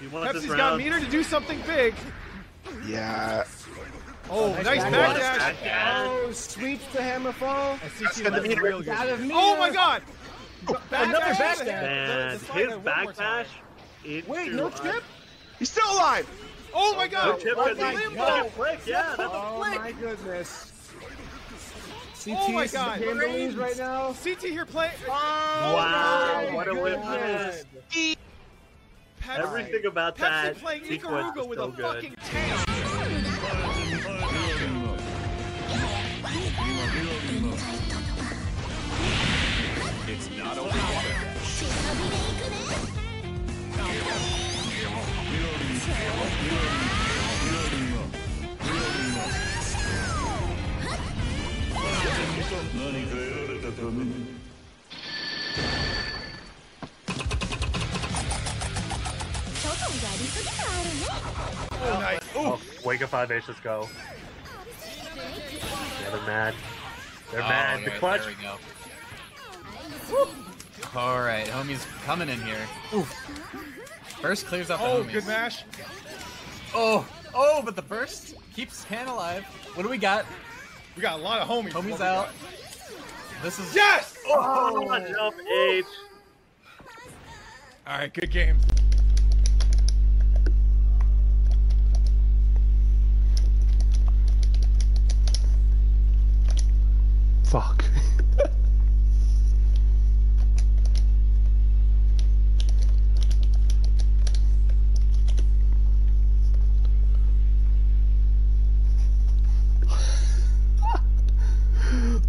Pepsi's got Meaner to do something big. Yeah. Oh, nice backdash. Oh, sweet to hammer fall. Oh my God! Another backdash. His backdash. Wait, no chip? He's still alive. Oh my God! No chip because he flicked. Yeah, that's a flick. Oh my goodness. CT oh my God! Right now. CT here play. Oh, wow! What a win! Everything about Pepsi that playing Ikaruga with a fucking tail. It's not a water. Oh, nice. Oh, wake up, Five H, let's go. Yeah, they're mad. They're mad. The clutch. There we go. Woo. All right, homie's coming in here. Oof. Burst clears up the homies. Oh, good mash. Oh, oh, but the burst keeps Pan alive. What do we got? We got a lot of homies. Homies out. This is. Yes! Oh, watch out, H. All right, good game. Fuck.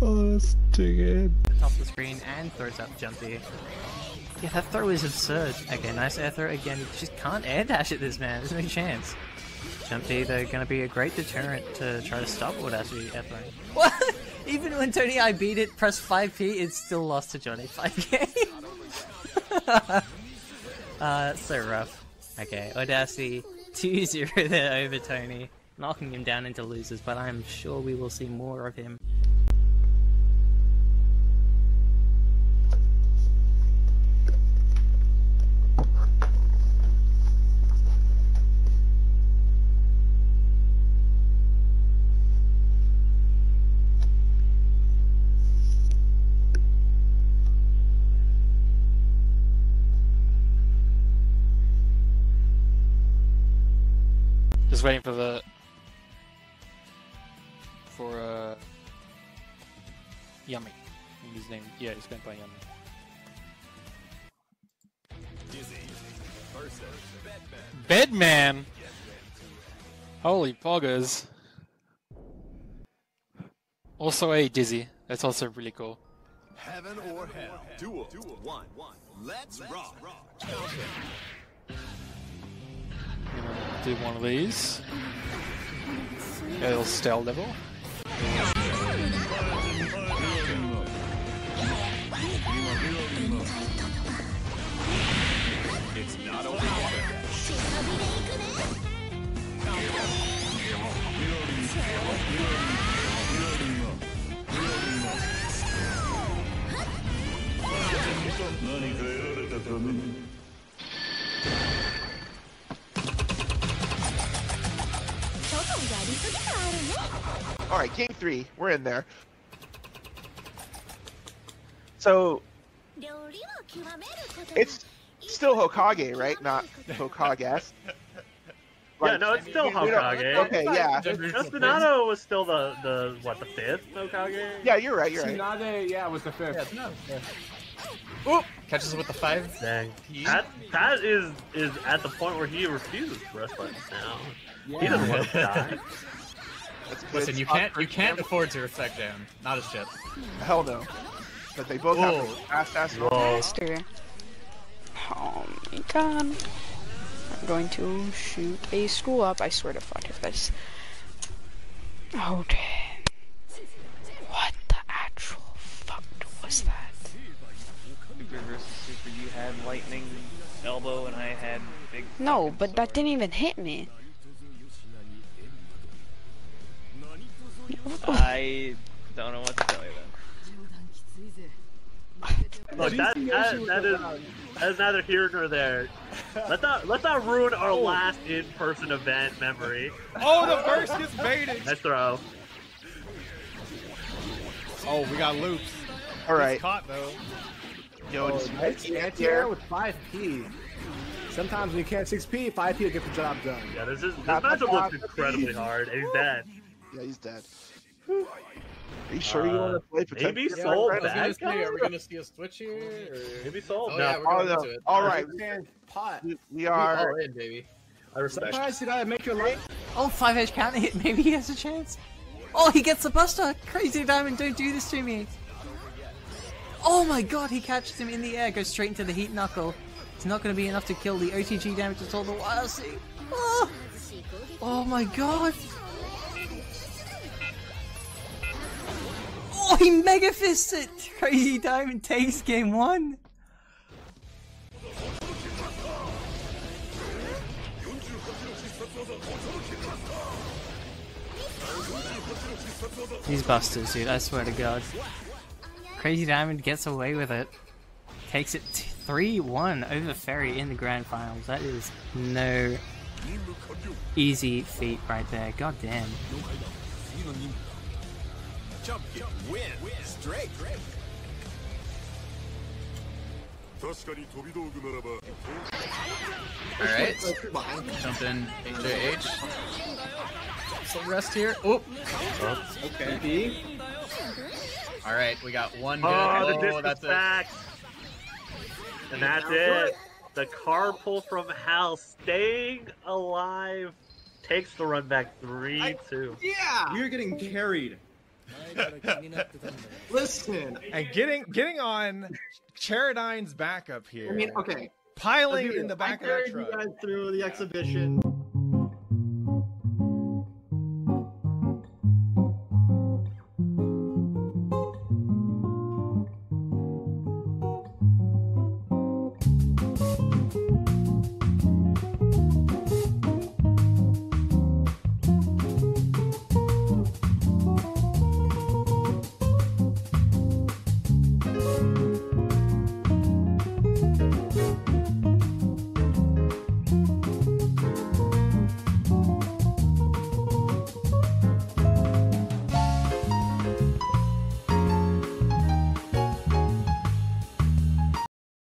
Oh, that's too good. Top of the screen and throws up Jumpy. Yeah, that throw is absurd. Okay, nice air throw again. You just can't air dash at this man. There's no chance. Jumpy, they're going to be a great deterrent to try to stop Odashi air throwing. What? Even when Tony I beat it, press 5P, it's still lost to Johnny 5K. That's so rough. Okay, Odashi 2-0 there over Tony, knocking him down into losers, but I'm sure we will see more of him. Just waiting for the Yummy. His name, yeah, he's been by Yummy. Dizzy versus Bedman. Bedman. Holy poggers! Also a Dizzy. That's also really cool. Heaven or hell, duel, one. Let's rock. Do one of these. A little style level. It's not a water. Alright, game 3, we're in there. So, it's still Hokage, right? Not Hokage-esque. Like, yeah, no, it's still Hokage. Okay, yeah. Tsunade was still the fifth Hokage? Yeah, you're right. Tsunade, yeah, was the fifth. Yeah, Oop! Catches with the 5. Dang. Pat is at the point where he refuses breast buttons now. Yeah. He doesn't want to die. Listen, you can't afford to reflect down. Not a ship. Hell no. But they both have faster. Oh my God. I'm going to shoot a screw up. I swear to fuck if that's okay. What the actual fuck was that? Versus Super, you had lightning elbow and I had big. No, but that didn't even hit me. I don't know what to tell you then. Look, that is neither here nor there. Let's not ruin our last in-person event memory. Oh, the burst gets baited. Nice throw. Oh, we got loops. All right. He's caught though. Yo, anti-air with 5P. Sometimes when you can't 6P, 5P will get the job done. Yeah, this matchup looks incredibly hard, and he's dead. Yeah, he's dead. Are you sure you want to play potential? Maybe Soul back? Are we going to see a switch here? Or... Maybe Soul back. Oh, yeah, no. All right. We are all in, baby. I respect. Surprise, did I make your life? Oh, 5H count hit. Maybe he has a chance. Oh, he gets the buster. Crazy Diamond, don't do this to me. Oh my god, he catches him in the air, goes straight into the heat knuckle. It's not going to be enough to kill the OTG damage at all. The YLC. Oh! Oh my god. Oh, he mega fists it! Crazy Diamond takes game one. These busters, dude, I swear to god. Crazy Diamond gets away with it. Takes it 3-1 over Ferry in the grand finals. That is no easy feat right there. God damn. Jump, win, straight. Alright, jump in, HJH. Some rest here. Oop. Oh, okay. Alright, we got one good. Oh, that's back. It. And that's it. The carpool from Hal staying alive takes the run back 3-2. Yeah! You're getting carried. Listen, and getting on Charidine's backup here. I mean, okay, piling in the back of the truck. I carried you guys through the exhibition.